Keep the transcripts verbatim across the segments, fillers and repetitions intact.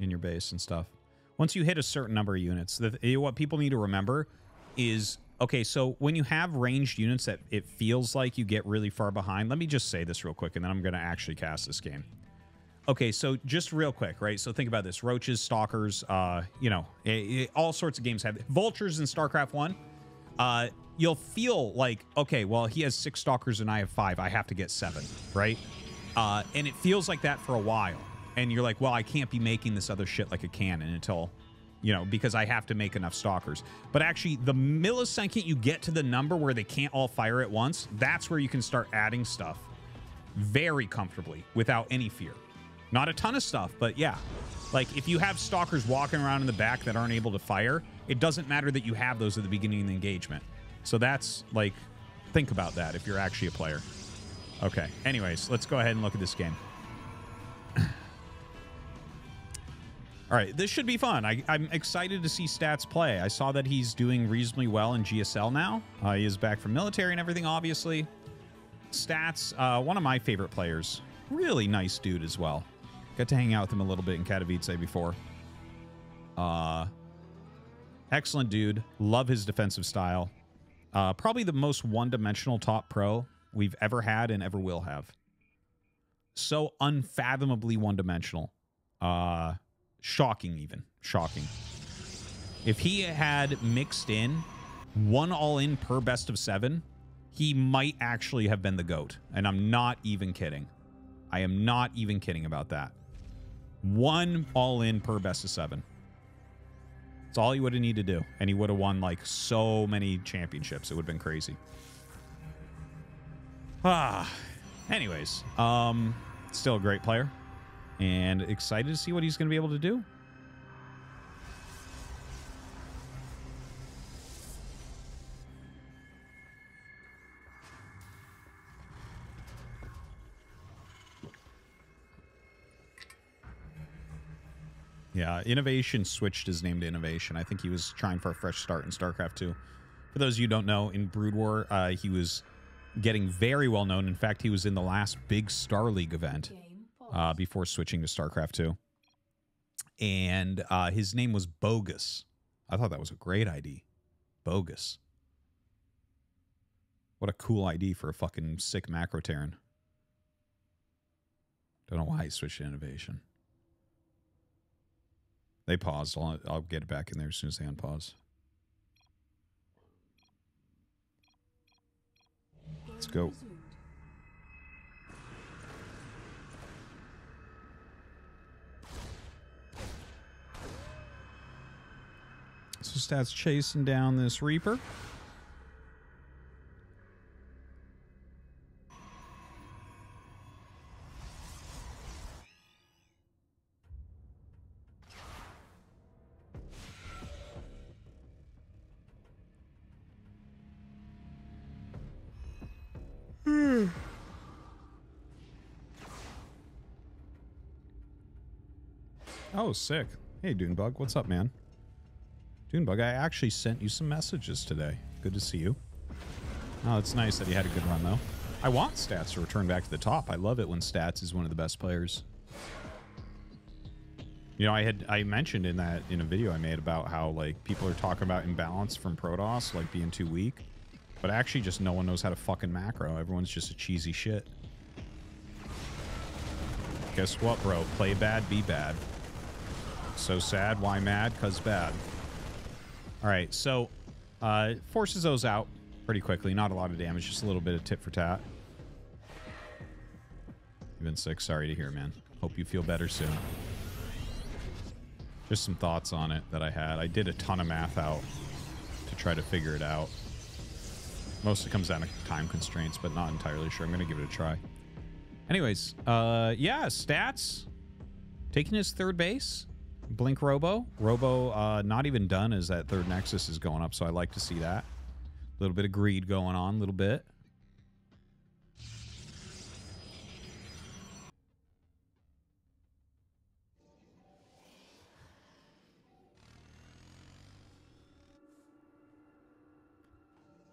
in your base and stuff. Once you hit a certain number of units, the, what people need to remember is, okay, so when you have ranged units that it feels like you get really far behind, let me just say this real quick, and then I'm going to actually cast this game. Okay, so just real quick, right? So think about this. Roaches, Stalkers, uh, you know, it, it, all sorts of games have... Vultures in StarCraft one, uh, you'll feel like, okay, well, he has six Stalkers and I have five. I have to get seven, right? Uh, and it feels like that for a while. And you're like, well, I can't be making this other shit like a cannon until, you know, because I have to make enough Stalkers. But actually, the millisecond you get to the number where they can't all fire at once, that's where you can start adding stuff very comfortably without any fear. Not a ton of stuff, but yeah. Like, if you have Stalkers walking around in the back that aren't able to fire, it doesn't matter that you have those at the beginning of the engagement. So that's, like, think about that if you're actually a player. Okay, anyways, let's go ahead and look at this game. All right, this should be fun. I, I'm excited to see Stats play. I saw that he's doing reasonably well in G S L now. Uh, he is back from military and everything, obviously. Stats, uh, one of my favorite players. Really nice dude as well. Got to hang out with him a little bit in Katowice before. Uh, excellent dude. Love his defensive style. Uh, probably the most one-dimensional top pro we've ever had and ever will have. So unfathomably one-dimensional. Uh... Shocking, even. Shocking. If he had mixed in one all-in per best of seven, he might actually have been the GOAT. And I'm not even kidding. I am not even kidding about that. One all-in per best of seven. That's all he would have needed to do. And he would have won, like, so many championships. It would have been crazy. Ah. Anyways. Um, still a great player. And excited to see what he's going to be able to do. Yeah, Innovation switched his name to Innovation. I think he was trying for a fresh start in StarCraft two. For those of you who don't know, in Brood War, uh, he was getting very well known. In fact, he was in the last big Star League event. Uh, before switching to StarCraft two. And uh, his name was Bogus. I thought that was a great I D. Bogus. What a cool I D for a fucking sick macro Terran. Don't know why he switched to Innovation. They paused. I'll, I'll get it back in there as soon as they unpause. Let's go. So Stats chasing down this Reaper. Hmm. Oh, sick. Hey, Dunebug. What's up, man? Dunebug, I actually sent you some messages today. Good to see you. Oh, it's nice that he had a good run, though. I want Stats to return back to the top. I love it when Stats is one of the best players. You know, I had I mentioned in that in a video I made about how, like, people are talking about imbalance from Protoss, like being too weak. But actually, just no one knows how to fucking macro. Everyone's just a cheesy shit. Guess what, bro? Play bad, be bad. So sad. Why mad? 'Cause bad. All right, so uh, forces those out pretty quickly. Not a lot of damage, just a little bit of tit for tat. You've been sick. Sorry to hear, man. Hope you feel better soon. Just some thoughts on it that I had. I did a ton of math out to try to figure it out. Mostly comes down to time constraints, but not entirely sure. I'm going to give it a try. Anyways, uh, yeah, Stats. Taking his third base. Blink Robo. Robo uh, not even done as that third Nexus is going up, so I like to see that. A little bit of greed going on, a little bit.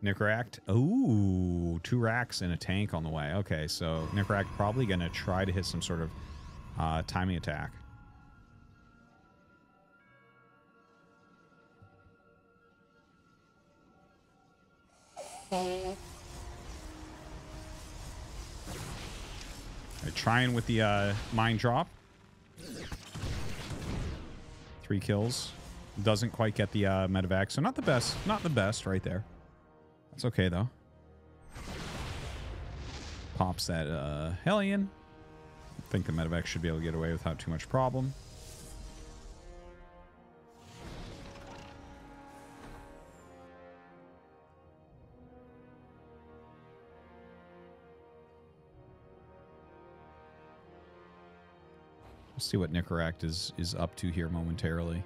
Nicoract. Ooh, two racks and a tank on the way. Okay, so Nicoract probably going to try to hit some sort of uh, timing attack. They're trying with the uh, mine drop. Three kills. Doesn't quite get the uh, Medivac. So not the best. Not the best right there. That's okay, though. Pops that uh, Hellion. I think the Medivac should be able to get away without too much problem. Let's see what Nicoract is is up to here momentarily.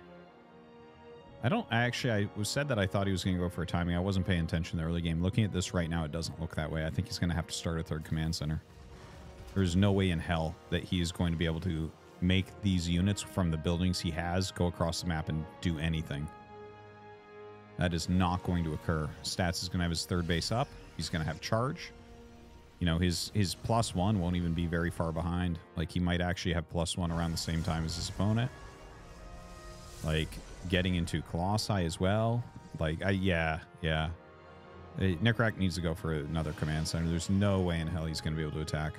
I don't actually, I was said that I thought he was going to go for a timing. I wasn't paying attention to the early game. Looking at this right now, it doesn't look that way. I think he's going to have to start a third command center. There's no way in hell that he is going to be able to make these units from the buildings he has go across the map and do anything. That is not going to occur. Stats is going to have his third base up. He's going to have charge. You know, his, his plus one won't even be very far behind. Like, he might actually have plus one around the same time as his opponent. Like, getting into Colossi as well. Like, I, yeah, yeah. Nicoract needs to go for another command center. There's no way in hell he's going to be able to attack.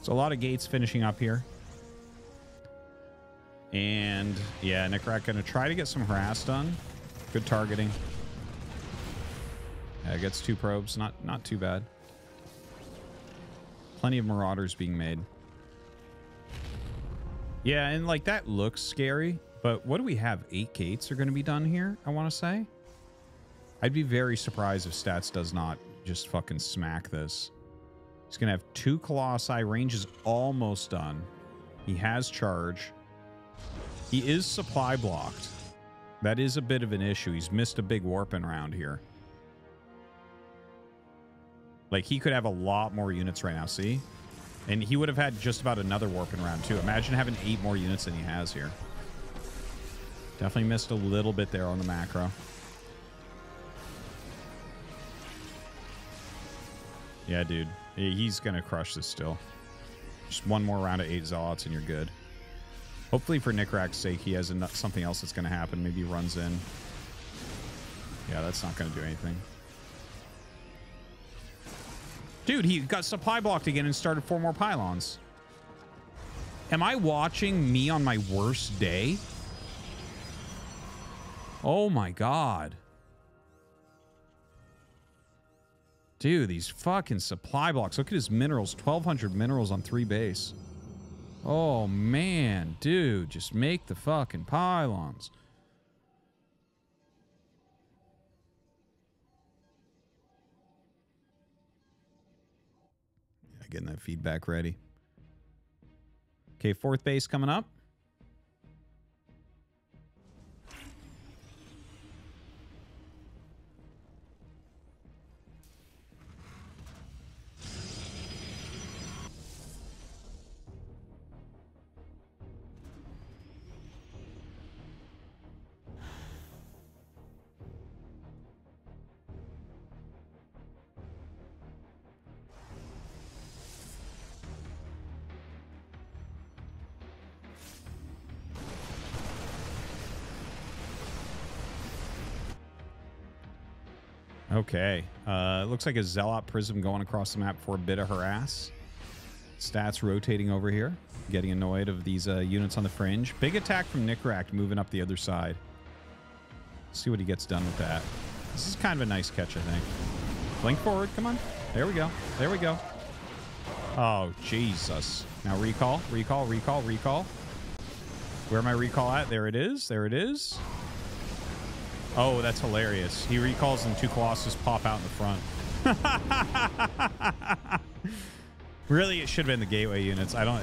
So a lot of gates finishing up here. And yeah, Nicoract going to try to get some harass done. Good targeting. Yeah, gets two probes. Not, not too bad. Plenty of Marauders being made. Yeah, and like that looks scary. But what do we have? Eight gates are going to be done here, I want to say. I'd be very surprised if Stats does not just fucking smack this. He's going to have two Colossi. Range is almost done. He has charge. He is supply blocked. That is a bit of an issue. He's missed a big warping round here. Like, he could have a lot more units right now, see? And he would have had just about another warping round, too. Imagine having eight more units than he has here. Definitely missed a little bit there on the macro. Yeah, dude. He's going to crush this still. Just one more round of eight Zealots and you're good. Hopefully for Nicoract's sake, he has enough, something else that's going to happen. Maybe he runs in. Yeah, that's not going to do anything. Dude, he got supply blocked again and started four more pylons. Am I watching me on my worst day? Oh my God. Dude, these fucking supply blocks. Look at his minerals. twelve hundred minerals on three base. Oh, man. Dude, just make the fucking pylons. Yeah, getting that feedback ready. Okay, fourth base coming up. Okay, uh, looks like a Zealot Prism going across the map for a bit of harass. Stats rotating over here, getting annoyed of these uh, units on the fringe. Big attack from Nicoract moving up the other side. See what he gets done with that. This is kind of a nice catch, I think. Blink forward, come on. There we go, there we go. Oh, Jesus. Now recall, recall, recall, recall. Where my recall at? There it is, there it is. Oh, that's hilarious. He recalls and two Colossus pop out in the front. Really, it should have been the gateway units. I don't,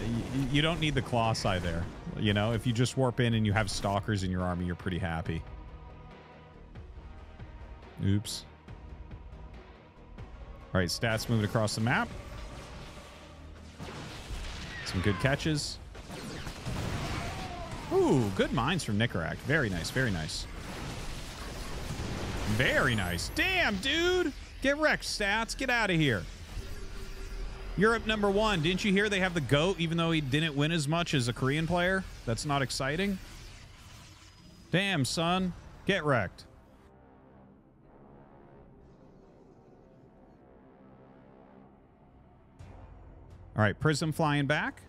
you don't need the Colossi there. You know, if you just warp in and you have Stalkers in your army, you're pretty happy. Oops. All right, Stats moving across the map. Some good catches. Ooh, good mines from Nicoract. Very nice, very nice. Very nice. Damn, dude. Get wrecked, Stats. Get out of here. Europe number one. Didn't you hear they have the GOAT, even though he didn't win as much as a Korean player? That's not exciting. Damn, son. Get wrecked. All right, Prism flying back.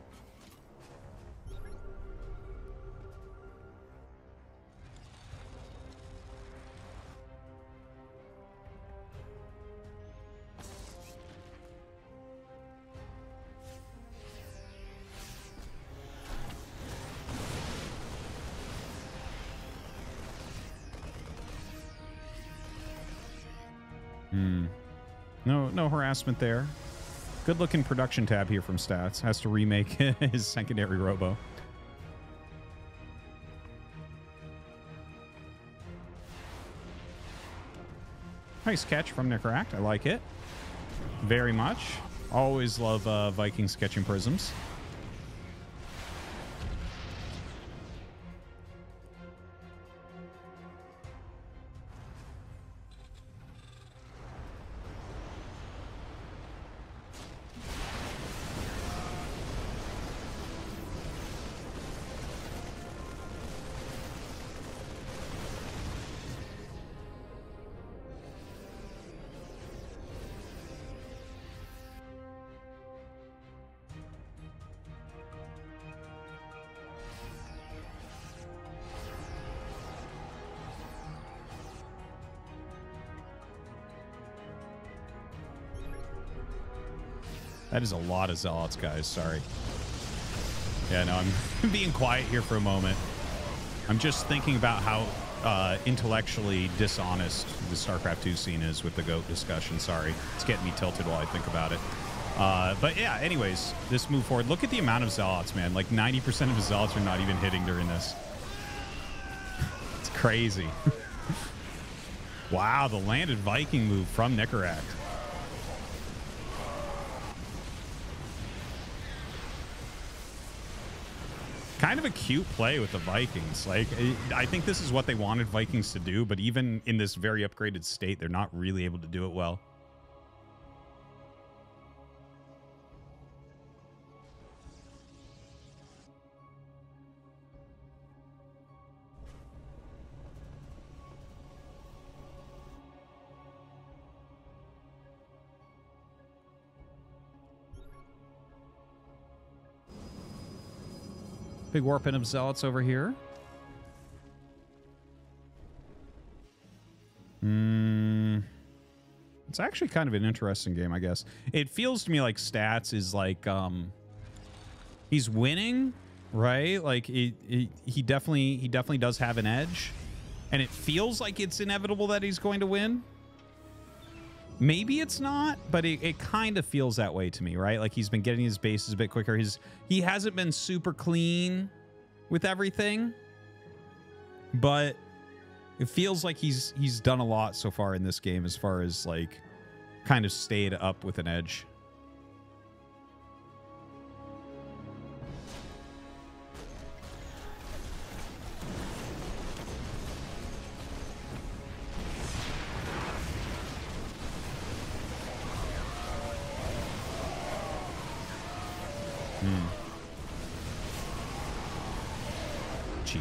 Hmm. No, no harassment there. Good looking production tab here from Stats. Has to remake his secondary Robo. Nice catch from Nicoract. I like it very much. Always love uh, Vikings catching Prisms. That is a lot of Zealots, guys. Sorry. Yeah, no, I'm being quiet here for a moment. I'm just thinking about how uh, intellectually dishonest the StarCraft two scene is with the GOAT discussion. Sorry. It's getting me tilted while I think about it. Uh, but yeah, anyways, this move forward. Look at the amount of Zealots, man. Like ninety percent of the Zealots are not even hitting during this. It's crazy. Wow, the landed Viking move from Nicoract. Kind of a cute play with the Vikings. Like, I think this is what they wanted Vikings to do, but even in this very upgraded state, they're not really able to do it well. Big warp in of Zealots over here. Mm, it's actually kind of an interesting game, I guess. It feels to me like Stats is like, um, he's winning, right? Like it, it, he definitely, he definitely does have an edge, and it feels like it's inevitable that he's going to win. Maybe it's not, but it, it kind of feels that way to me, right? Like he's been getting his bases a bit quicker. He's, he hasn't been super clean with everything, but it feels like he's he's done a lot so far in this game as far as like kind of stayed up with an edge.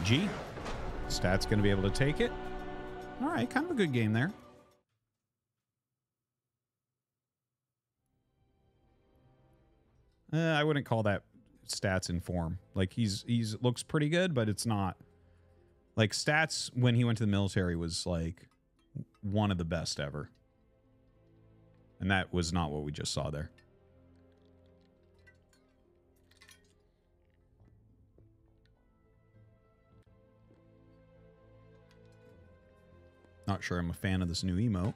G. Stats going to be able to take it. All right, kind of a good game there. Uh, I wouldn't call that Stats in form. Like he's he's looks pretty good, but it's not like Stats when he went to the military was like one of the best ever, and that was not what we just saw there. Not sure I'm a fan of this new emote.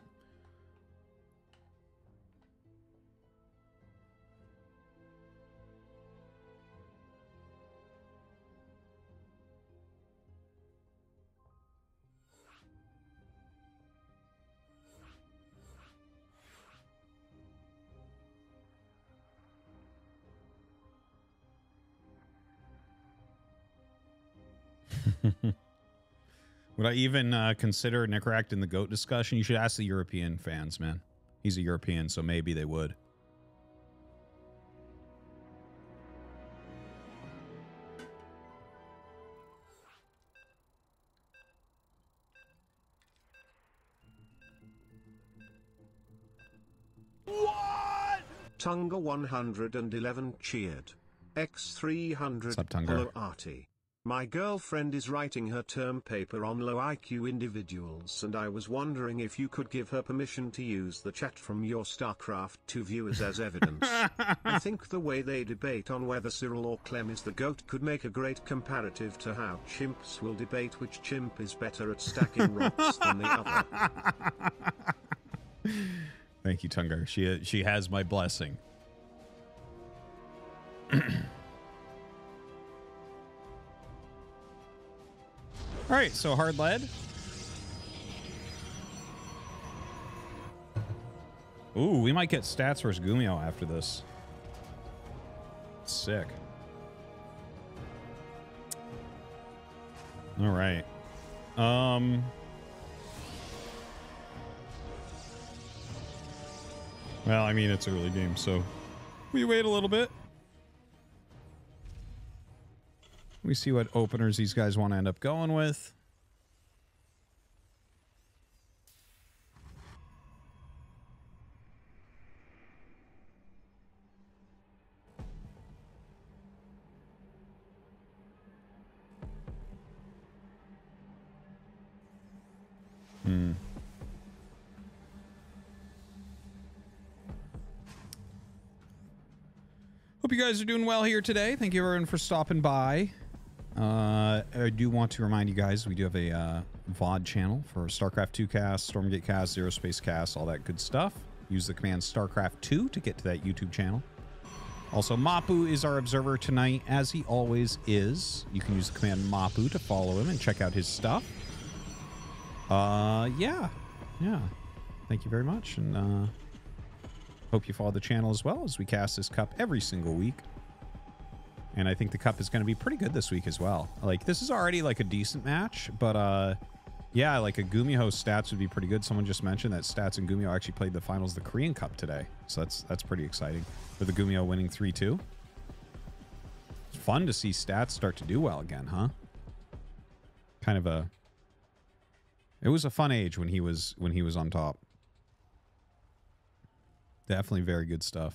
Would I even uh, consider Nicoract in the GOAT discussion? You should ask the European fans, man. He's a European, so maybe they would. What? Tunga one hundred eleven cheered. X three hundred. Sup, Tunga. Hello, Artie. My girlfriend is writing her term paper on low I Q individuals, and I was wondering if you could give her permission to use the chat from your StarCraft two viewers as evidence. I think the way they debate on whether Cyril or Clem is the GOAT could make a great comparative to how chimps will debate which chimp is better at stacking rocks than the other. Thank you, Tungar. She, she has my blessing. All right, so hard lead. Ooh, we might get stats versus Gumiho after this. Sick. All right. Um, well, I mean, it's early game, so we wait a little bit. We see what openers these guys want to end up going with. Hmm. Hope you guys are doing well here today. Thank you everyone for stopping by. Uh, I do want to remind you guys, we do have a uh, V O D channel for StarCraft two cast, Stormgate cast, Zero Space cast, all that good stuff. Use the command StarCraft two to get to that YouTube channel. Also, Mapu is our observer tonight, as he always is. You can use the command Mapu to follow him and check out his stuff. Uh, yeah. Yeah. Thank you very much, and uh, hope you follow the channel as well as we cast this cup every single week. And I think the cup is going to be pretty good this week as well. Like, this is already, like, a decent match. But, uh, yeah, like, a Gumiho stats would be pretty good. Someone just mentioned that Stats and Gumiho actually played the finals of the Korean Cup today. So that's that's pretty exciting. With the Gumiho winning three two. It's fun to see Stats start to do well again, huh? Kind of a... It was a fun age when he was, when he was on top. Definitely very good stuff.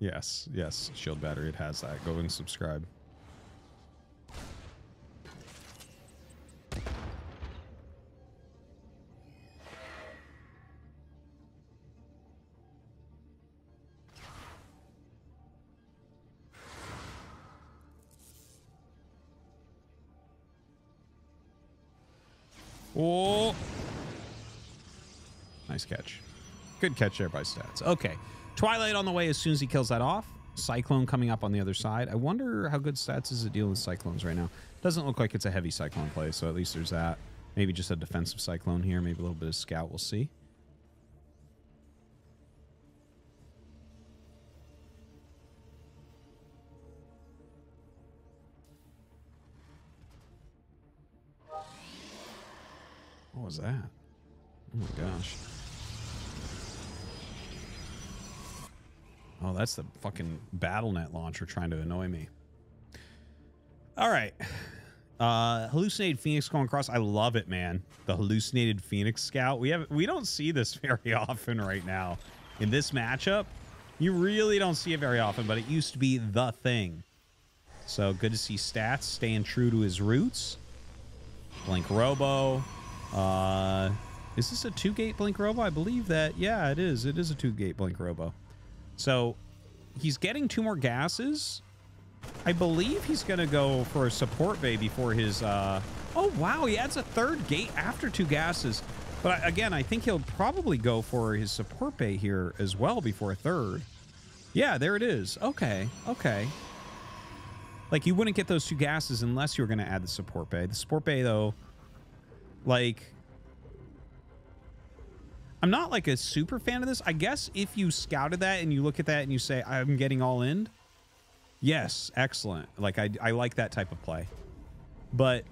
Yes, yes, shield battery, it has that. Go and subscribe. Oh! Nice catch. Good catch there by Stats. Okay. Twilight on the way as soon as he kills that off. Cyclone coming up on the other side. I wonder how good Stats is at dealing with Cyclones right now. Doesn't look like it's a heavy Cyclone play, so at least there's that. Maybe just a defensive Cyclone here. Maybe a little bit of Scout. We'll see. What was that? Oh my gosh. Oh, that's the fucking Battle dot net launcher trying to annoy me. All right. Uh, hallucinated Phoenix going across. I love it, man. The hallucinated Phoenix scout. We have we don't see this very often right now. In this matchup, you really don't see it very often, but it used to be the thing. So good to see Stats staying true to his roots. Blink Robo. Uh, is this a two-gate Blink Robo? I believe that. Yeah, it is. It is a two-gate Blink Robo. So he's getting two more gases. I believe he's going to go for a support bay before his... Uh... Oh, wow. He adds a third gate after two gases. But again, I think he'll probably go for his support bay here as well before a third. Yeah, there it is. Okay. Okay. Like, you wouldn't get those two gases unless you were going to add the support bay. The support bay, though, like... I'm not like a super fan of this. I guess if you scouted that and you look at that and you say, I'm getting all in. Yes, excellent. Like, I, I like that type of play. But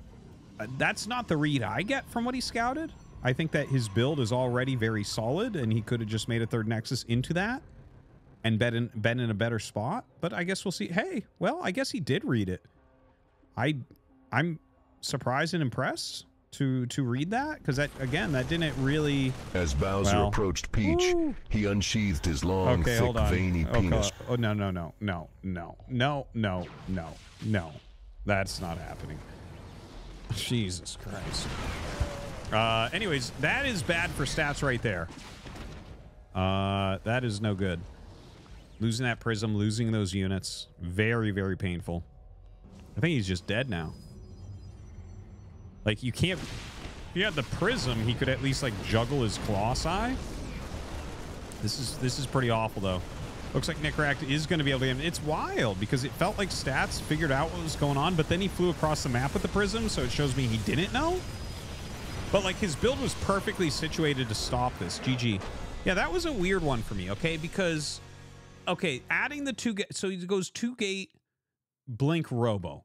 uh, that's not the read I get from what he scouted. I think that his build is already very solid, and he could have just made a third Nexus into that and been in, been in a better spot. But I guess we'll see. Hey, well, I guess he did read it. I, I'm surprised and impressed to to read that, because that, again, that didn't really... As Bowser well. approached Peach, Woo. he unsheathed his long, okay, thick, hold on. veiny oh, penis. God. Oh, no, no, no, no, no, no, no, no, no. That's not happening. Jesus Christ. Uh, anyways, that is bad for stats right there. Uh, that is no good. Losing that prism, losing those units. Very, very painful. I think he's just dead now. Like, you can't... If you had the prism, he could at least, like, juggle his Colossi. This is this is pretty awful, though. Looks like Nicoract is going to be able to get him. It's wild, because it felt like Stats figured out what was going on, but then he flew across the map with the prism, so it shows me he didn't know. But, like, his build was perfectly situated to stop this. G G. Yeah, that was a weird one for me, okay? Because, okay, adding the two... So he goes two-gate, Blink, Robo.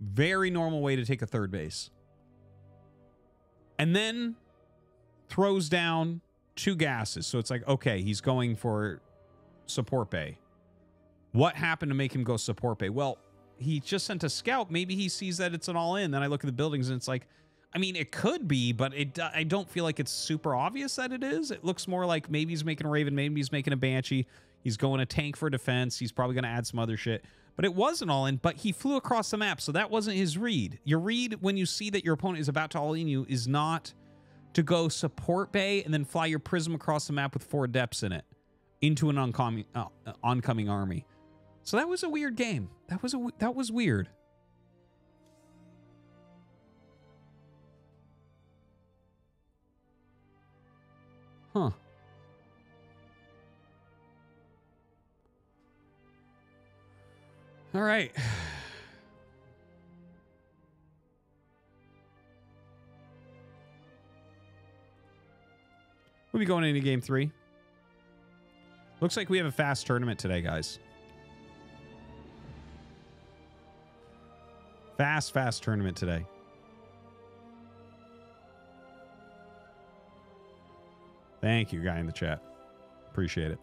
Very normal way to take a third base. And then throws down two gases. So it's like, okay, he's going for support bay. What happened to make him go support bay? Well, he just sent a scout. Maybe he sees that it's an all-in. Then I look at the buildings, and it's like... I mean, it could be, but it, I don't feel like it's super obvious that it is. It looks more like maybe he's making a Raven, maybe he's making a Banshee. He's going a tank for defense. He's probably going to add some other shit. But it wasn't all-in, but he flew across the map, so that wasn't his read. Your read when you see that your opponent is about to all-in you is not to go support bay and then fly your prism across the map with four adepts in it into an oncoming, uh, oncoming army. So that was a weird game. That was a, that was weird. Huh. All right. We'll be going into game three. Looks like we have a fast tournament today, guys. Fast, fast tournament today. Thank you, guy in the chat. Appreciate it.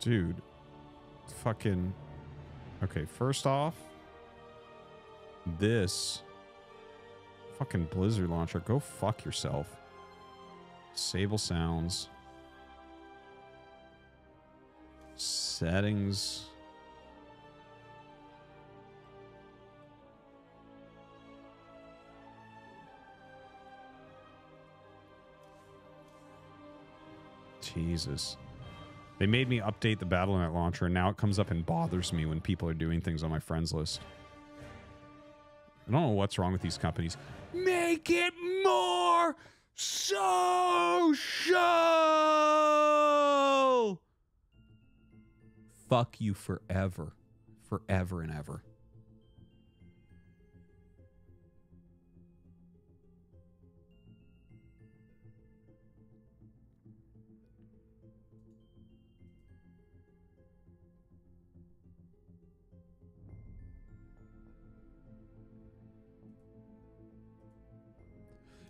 Dude. Fucking... Okay, first off... This... Fucking Blizzard launcher. Go fuck yourself. Sable sounds. Settings... Jesus. They made me update the Battle dot net launcher, and now it comes up and bothers me when people are doing things on my friends list. I don't know what's wrong with these companies. Make it more social! Fuck you forever. Forever and ever.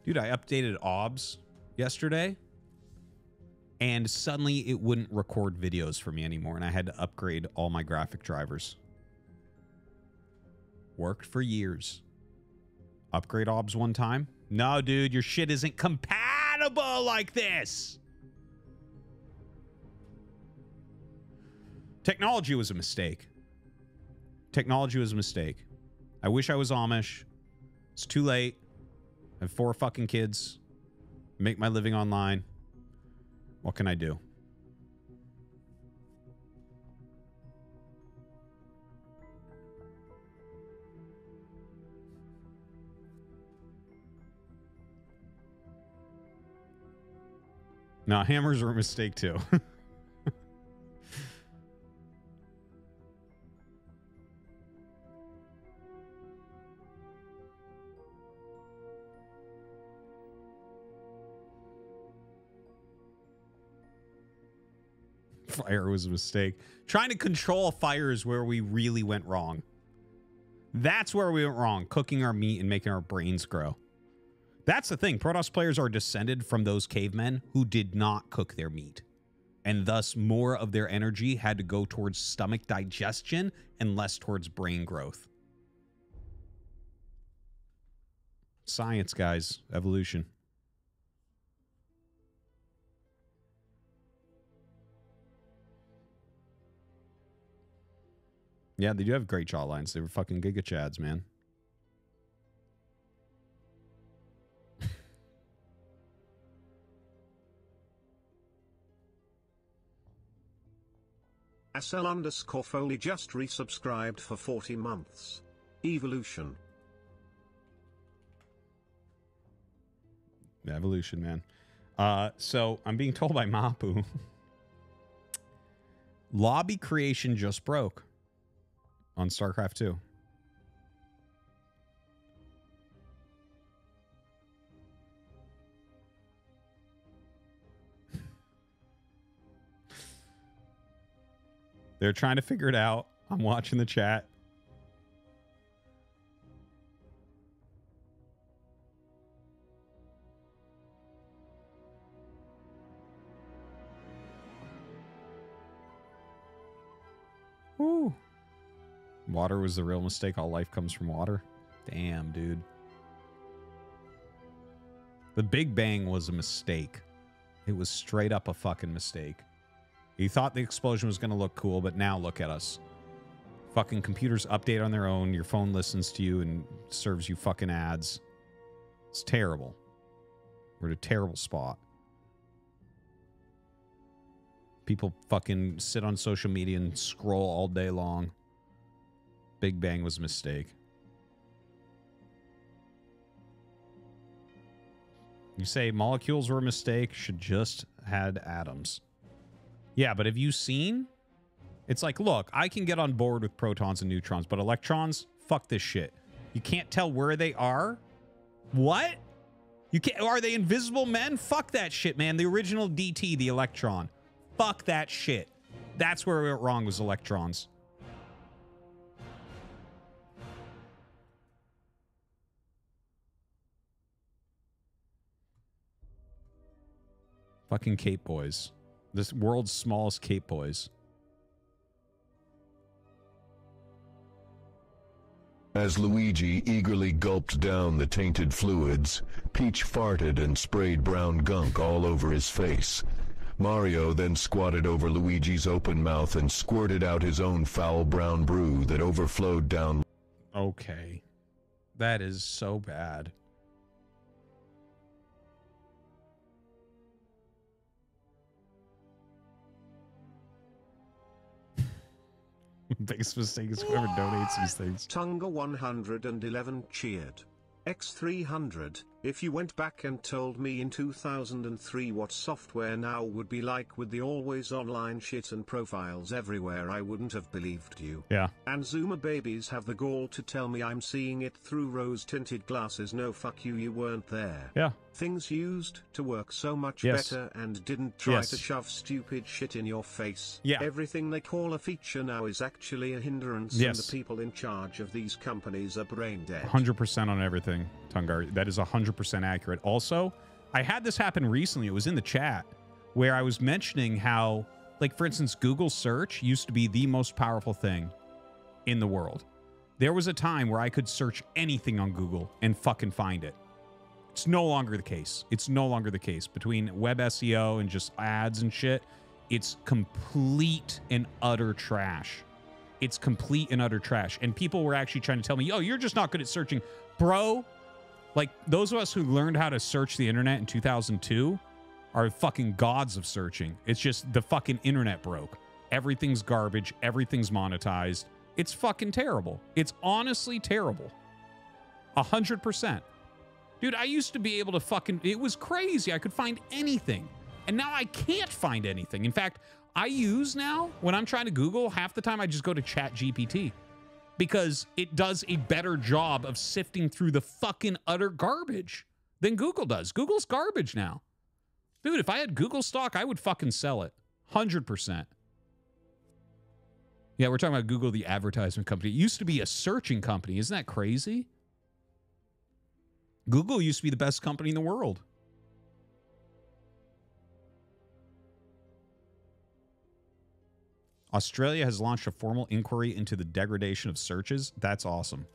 Dude, I updated O B S yesterday, and suddenly it wouldn't record videos for me anymore, and I had to upgrade all my graphic drivers. Worked for years. Upgrade O B S one time. No, dude, your shit isn't compatible like this. Technology was a mistake. Technology was a mistake. I wish I was Amish. It's too late. I have four fucking kids. Make my living online. What can I do? Nah, hammers are a mistake too. fire was a mistake. Trying to control fire is where we really went wrong. That's where we went wrong. Cooking our meat and making our brains grow. That's the thing. Protoss players are descended from those cavemen who did not cook their meat. And thus, more of their energy had to go towards stomach digestion and less towards brain growth. Science, guys. Evolution. Yeah, they do have great jaw lines. They were fucking Giga Chads, man. S L underscore Foley just resubscribed for forty months. Evolution. Evolution, man. Uh, so I'm being told by Mapu. Lobby creation just broke on StarCraft two. They're trying to figure it out. I'm watching the chat. Ooh. Water was the real mistake. All life comes from water. Damn, dude. The Big Bang was a mistake. It was straight up a fucking mistake. You thought the explosion was going to look cool, but now look at us. Fucking computers update on their own. Your phone listens to you and serves you fucking ads. It's terrible. We're at a terrible spot. People fucking sit on social media and scroll all day long. Big Bang was a mistake. You say molecules were a mistake, should just had atoms. Yeah, but have you seen? It's like, look, I can get on board with protons and neutrons, but electrons, fuck this shit. You can't tell where they are? What? You can't, are they invisible men? Fuck that shit, man. The original D T, the electron. Fuck that shit. That's where we went wrong, was electrons. Fucking Cape Boys. This world's smallest Cape Boys. As Luigi eagerly gulped down the tainted fluids, Peach farted and sprayed brown gunk all over his face. Mario then squatted over Luigi's open mouth and squirted out his own foul brown brew that overflowed down. Okay. That is so bad. Biggest mistake is whoever donates these things. Tunga one hundred eleven cheered. X three hundred, if you went back and told me in two thousand three what software now would be like with the always online shit and profiles everywhere, I wouldn't have believed you. Yeah. And Zuma babies have the gall to tell me I'm seeing it through rose-tinted glasses. No, fuck you, you weren't there. Yeah. Things used to work so much yes. better and didn't try yes. to shove stupid shit in your face. Yeah. Everything they call a feature now is actually a hindrance, yes. and the people in charge of these companies are brain dead. one hundred percent on everything, Tungar. That is one hundred percent accurate. Also, I had this happen recently. It was in the chat where I was mentioning how, like, for instance, Google search used to be the most powerful thing in the world. There was a time where I could search anything on Google and fucking find it. It's no longer the case. It's no longer the case. Between web S E O and just ads and shit, it's complete and utter trash. It's complete and utter trash. And people were actually trying to tell me, oh, you're just not good at searching. Bro, like, those of us who learned how to search the internet in two thousand two are fucking gods of searching. It's just the fucking internet broke. Everything's garbage. Everything's monetized. It's fucking terrible. It's honestly terrible. A hundred percent. Dude, I used to be able to fucking... It was crazy. I could find anything. And now I can't find anything. In fact, I use now, when I'm trying to Google, half the time I just go to Chat G P T. Because it does a better job of sifting through the fucking utter garbage than Google does. Google's garbage now. Dude, if I had Google stock, I would fucking sell it. one hundred percent. Yeah, we're talking about Google, the advertisement company. It used to be a searching company. Isn't that crazy? Google used to be the best company in the world. Australia has launched a formal inquiry into the degradation of searches. That's awesome.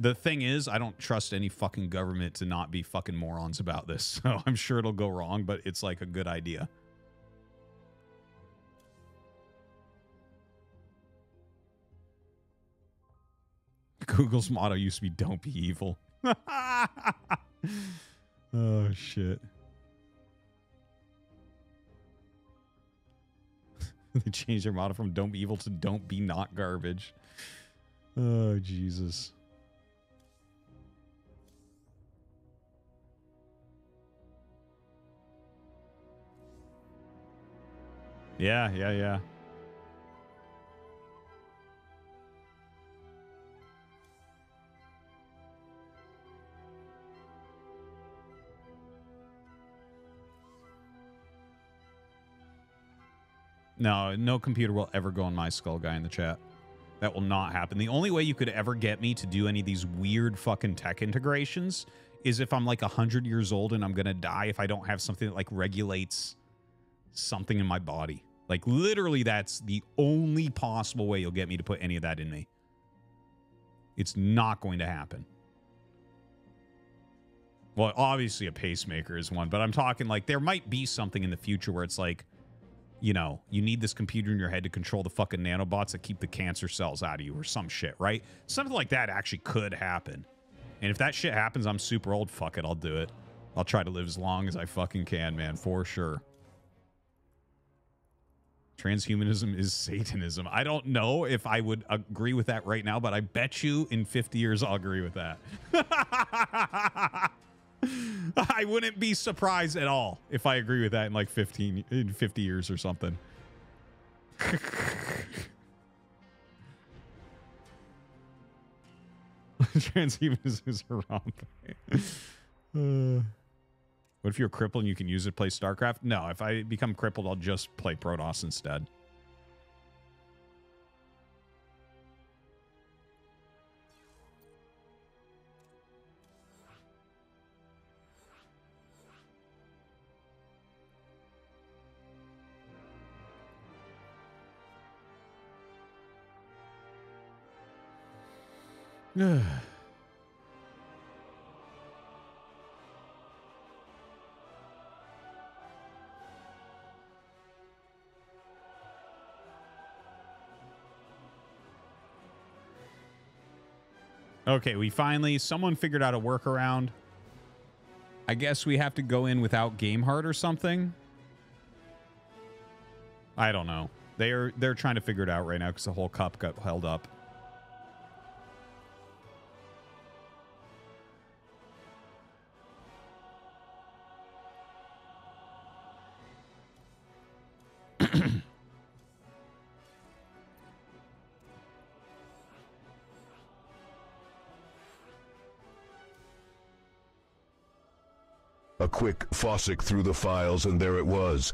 The thing is, I don't trust any fucking government to not be fucking morons about this. So I'm sure it'll go wrong, but it's like a good idea. Google's motto used to be, don't be evil. Oh, shit. They changed their motto from don't be evil to don't be not garbage. Oh, Jesus. Yeah, yeah, yeah. No, no computer will ever go on my skull guy in the chat. That will not happen. The only way you could ever get me to do any of these weird fucking tech integrations is if I'm like one hundred years old and I'm going to die if I don't have something that like regulates something in my body. Like literally that's the only possible way you'll get me to put any of that in me. It's not going to happen. Well, obviously a pacemaker is one, but I'm talking like there might be something in the future where it's like, you know, you need this computer in your head to control the fucking nanobots that keep the cancer cells out of you or some shit, right? Something like that actually could happen. And if that shit happens, I'm super old. Fuck it, I'll do it. I'll try to live as long as I fucking can, man, for sure. Transhumanism is Satanism. I don't know if I would agree with that right now, but I bet you in fifty years I'll agree with that. I wouldn't be surprised at all if I agree with that in like fifteen, in fifty years or something. Transhumanism is a wrong thing. Uh, what if you're crippled and you can use it to play StarCraft? No, if I become crippled, I'll just play Protoss instead. Okay, we finally, someone figured out a workaround. I guess we have to go in without game heart or something. I don't know. They are, they're trying to figure it out right now because the whole cup got held up. A quick fossick through the files, and there it was.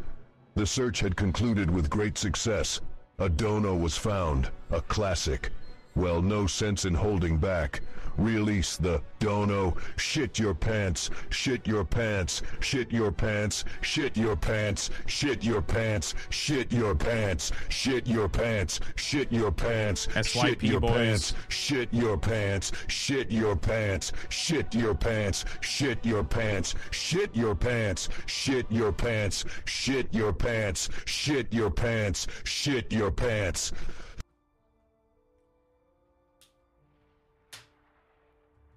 The search had concluded with great success. A dono was found, a classic. Well, no sense in holding back. Release the dono. Shit your pants, shit your pants, shit your pants, shit your pants, shit your pants, shit your pants, shit your pants, shit your pants, shit your pants, shit your pants, shit your pants, shit your pants, shit your pants, shit your pants, shit your pants, shit your pants, shit your pants, shit your pants.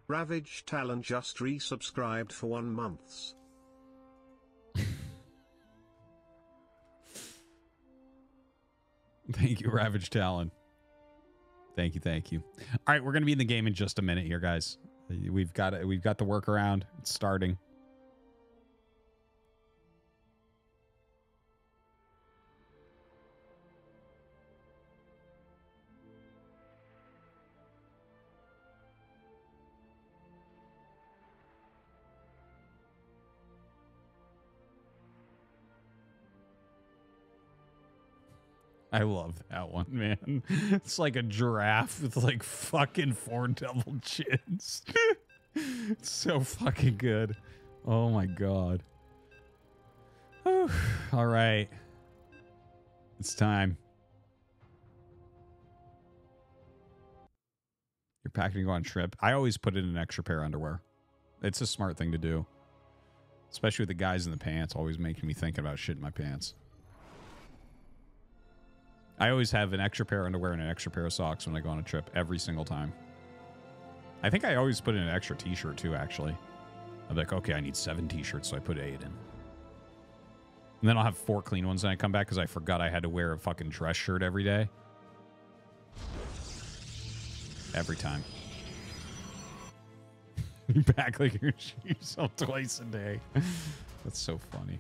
Ravage Talon just resubscribed for one month's. Thank you, Ravage Talon. Thank you, thank you. All right, we're gonna be in the game in just a minute here, guys. We've got we've got the workaround. It's starting. I love that one, man. It's like a giraffe with like fucking four double chins. It's so fucking good. Oh my god. Whew. All right. It's time. You're packing to go on trip. I always put in an extra pair of underwear. It's a smart thing to do. Especially with the guys in the pants, always making me think about shit in my pants. I always have an extra pair of underwear and an extra pair of socks when I go on a trip every single time. I think I always put in an extra t-shirt too, actually. I'm like, okay, I need seven t-shirts, so I put eight in. And then I'll have four clean ones when I come back because I forgot I had to wear a fucking dress shirt every day. Every time. You back like you're shooting yourself twice a day. That's so funny.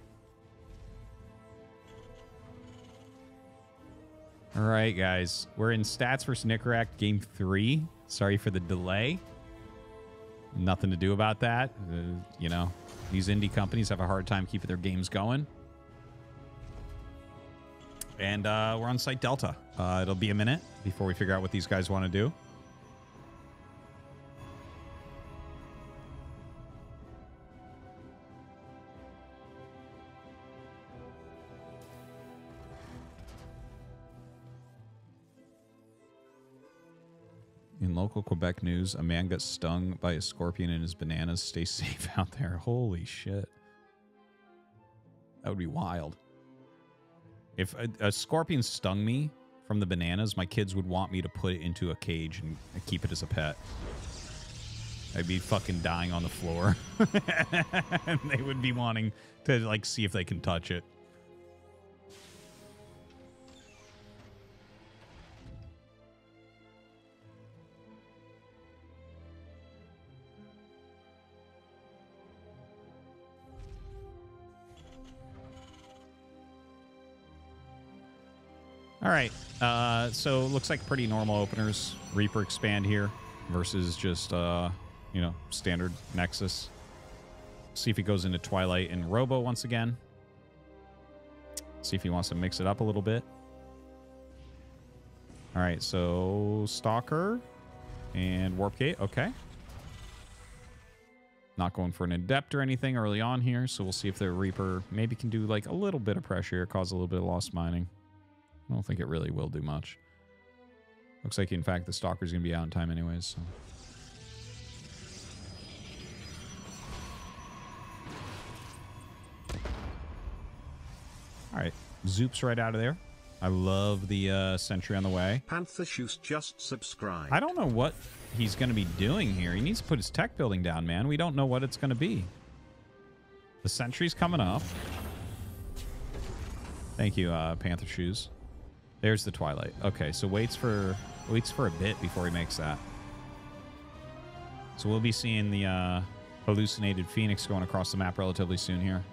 All right, guys. We're in Stats versus Nicoract game three. Sorry for the delay. Nothing to do about that. Uh, you know, these indie companies have a hard time keeping their games going. And uh, we're on Site Delta. Uh, it'll be a minute before we figure out what these guys want to do. In local Quebec news, a man got stung by a scorpion in his bananas. Stay safe out there. Holy shit. That would be wild. If a, a scorpion stung me from the bananas, my kids would want me to put it into a cage and keep it as a pet. I'd be fucking dying on the floor. And they would be wanting to, like, see if they can touch it. All right, uh, so looks like pretty normal openers. Reaper expand here versus just, uh, you know, standard Nexus. See if he goes into Twilight and Robo once again. See if he wants to mix it up a little bit. All right, so Stalker and Warp Gate, okay. Not going for an Adept or anything early on here, so we'll see if the Reaper maybe can do like a little bit of pressure here, cause a little bit of lost mining. I don't think it really will do much. Looks like, in fact, the Stalker's going to be out in time anyways. So. All right. Zoops right out of there. I love the uh, Sentry on the way. Panther Shoes just subscribed. I don't know what he's going to be doing here. He needs to put his tech building down, man. We don't know what it's going to be. The Sentry's coming up. Thank you, uh, Panther Shoes. There's the Twilight. Okay, so waits for waits for a bit before he makes that. So we'll be seeing the uh, hallucinated Phoenix going across the map relatively soon here.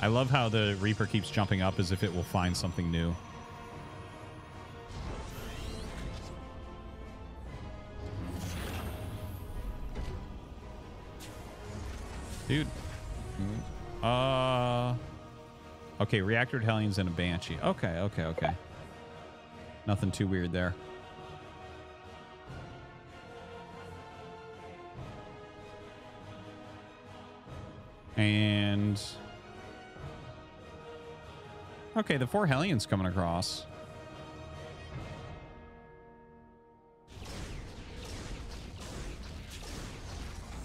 I love how the Reaper keeps jumping up as if it will find something new. Dude. Uh, okay, Reactor Hellions and a Banshee. Okay, okay, okay. Nothing too weird there. And... okay, the four Hellions coming across.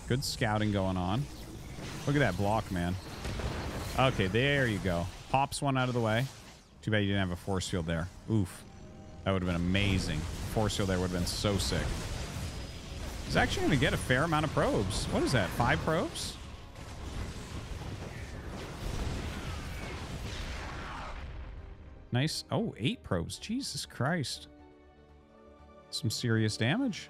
Good scouting going on. Look at that block, man. Okay, there you go. Pops one out of the way. Too bad you didn't have a force field there. Oof. That would have been amazing. Force field there would have been so sick. He's actually going to get a fair amount of probes. What is that? Five probes? Nice. Oh, eight probes. Jesus Christ. Some serious damage.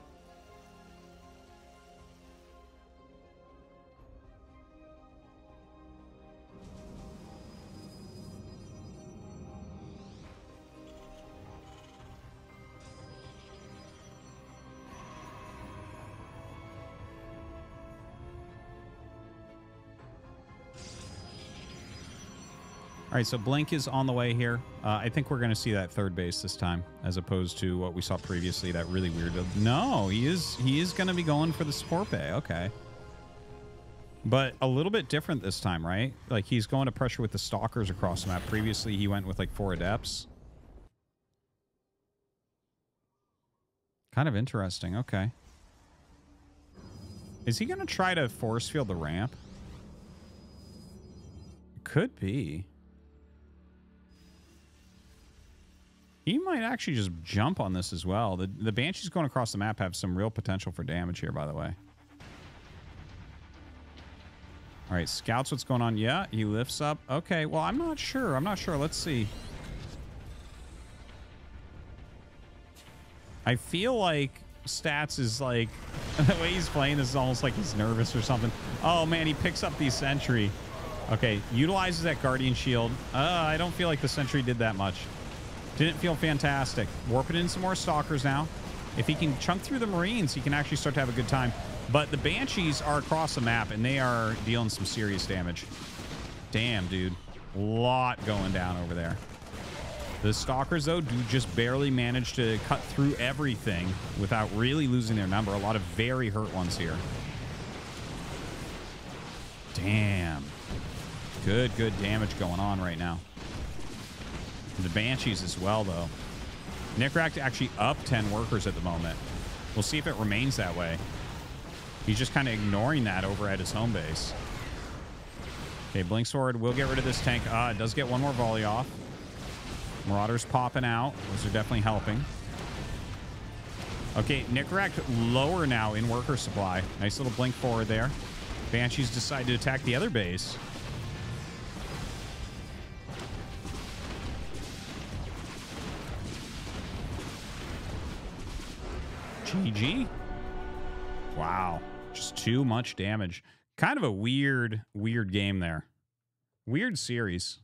right, so Blink is on the way here. Uh, I think we're going to see that third base this time, as opposed to what we saw previously, that really weird... No, he is, he is going to be going for the support bay. Okay. But a little bit different this time, right? Like, he's going to pressure with the Stalkers across the map. Previously, he went with, like, four Adepts. Kind of interesting. Okay. Is he going to try to force field the ramp? Could be. He might actually just jump on this as well. The, the Banshees going across the map have some real potential for damage here, by the way. All right, scouts what's going on. Yeah, he lifts up. Okay, well, I'm not sure. I'm not sure. Let's see. I feel like Stats is like... the way he's playing this is almost like he's nervous or something. Oh, man, he picks up the Sentry. Okay, utilizes that Guardian Shield. Uh, I don't feel like the Sentry did that much. Didn't feel fantastic. Warping in some more Stalkers now. If he can chunk through the Marines, he can actually start to have a good time. But the Banshees are across the map, and they are dealing some serious damage. Damn, dude. A lot going down over there. The Stalkers, though, do just barely manage to cut through everything without really losing their number. A lot of very hurt ones here. Damn. Good, good damage going on right now. The Banshees as well, though. Nicoract actually up ten workers at the moment. We'll see if it remains that way. He's just kind of ignoring that over at his home base. Okay, Blink Sword will get rid of this tank. Ah, uh, it does get one more volley off. Marauders popping out. Those are definitely helping. Okay, Nicoract lower now in worker supply. Nice little blink forward there. Banshees decide to attack the other base. G G. Wow. Just too much damage. Kind of a weird, weird game there. Weird series.